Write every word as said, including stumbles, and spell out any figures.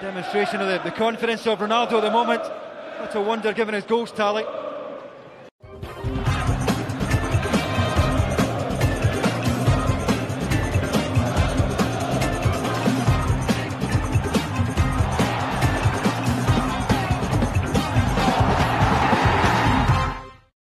Demonstration of the, the confidence of Ronaldo at the moment. What a wonder given his goals tally.